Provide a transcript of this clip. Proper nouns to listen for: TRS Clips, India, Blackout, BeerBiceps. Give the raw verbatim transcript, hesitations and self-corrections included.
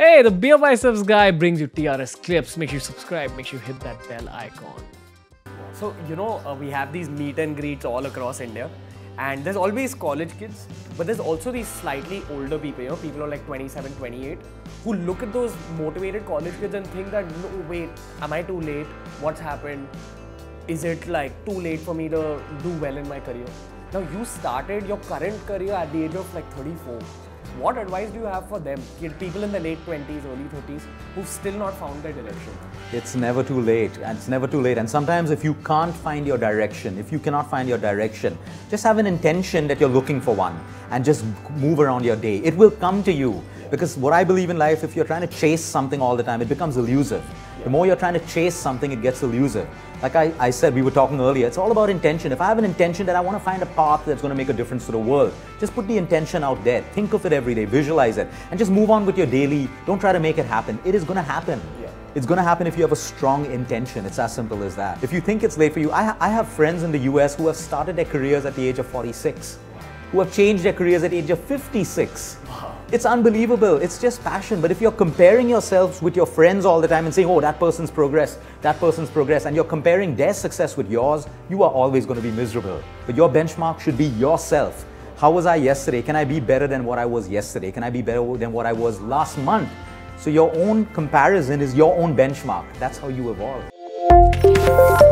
Hey, the BeerBiceps guy brings you T R S Clips. Make sure you subscribe, make sure you hit that bell icon. So, you know, uh, we have these meet and greets all across India. And there's always college kids, but there's also these slightly older people, you know, people are like twenty-seven, twenty-eight, who look at those motivated college kids and think that, no, wait, am I too late? What's happened? Is it like too late for me to do well in my career? Now, you started your current career at the age of like thirty-four. What advice do you have for them, people in the late twenties, early thirties, who've still not found their direction? It's never too late, and it's never too late. And sometimes if you can't find your direction, if you cannot find your direction, just have an intention that you're looking for one and just move around your day. It will come to you. Because what I believe in life, if you're trying to chase something all the time, it becomes elusive. The more you're trying to chase something, it gets elusive. Like I, I said, we were talking earlier, it's all about intention. If I have an intention that I want to find a path that's going to make a difference to the world, just put the intention out there. Think of it every day, visualize it, and just move on with your daily. Don't try to make it happen. It is going to happen. Yeah. It's going to happen if you have a strong intention. It's as simple as that. If you think it's late for you, I, ha I have friends in the U S who have started their careers at the age of forty-six, who have changed their careers at the age of fifty-six. Wow. It's unbelievable. It's just passion. But if you're comparing yourselves with your friends all the time and saying, oh, that person's progress, that person's progress, and you're comparing their success with yours, you are always going to be miserable. But your benchmark should be yourself. How was I yesterday? Can I be better than what I was yesterday? Can I be better than what I was last month? So your own comparison is your own benchmark. That's how you evolve.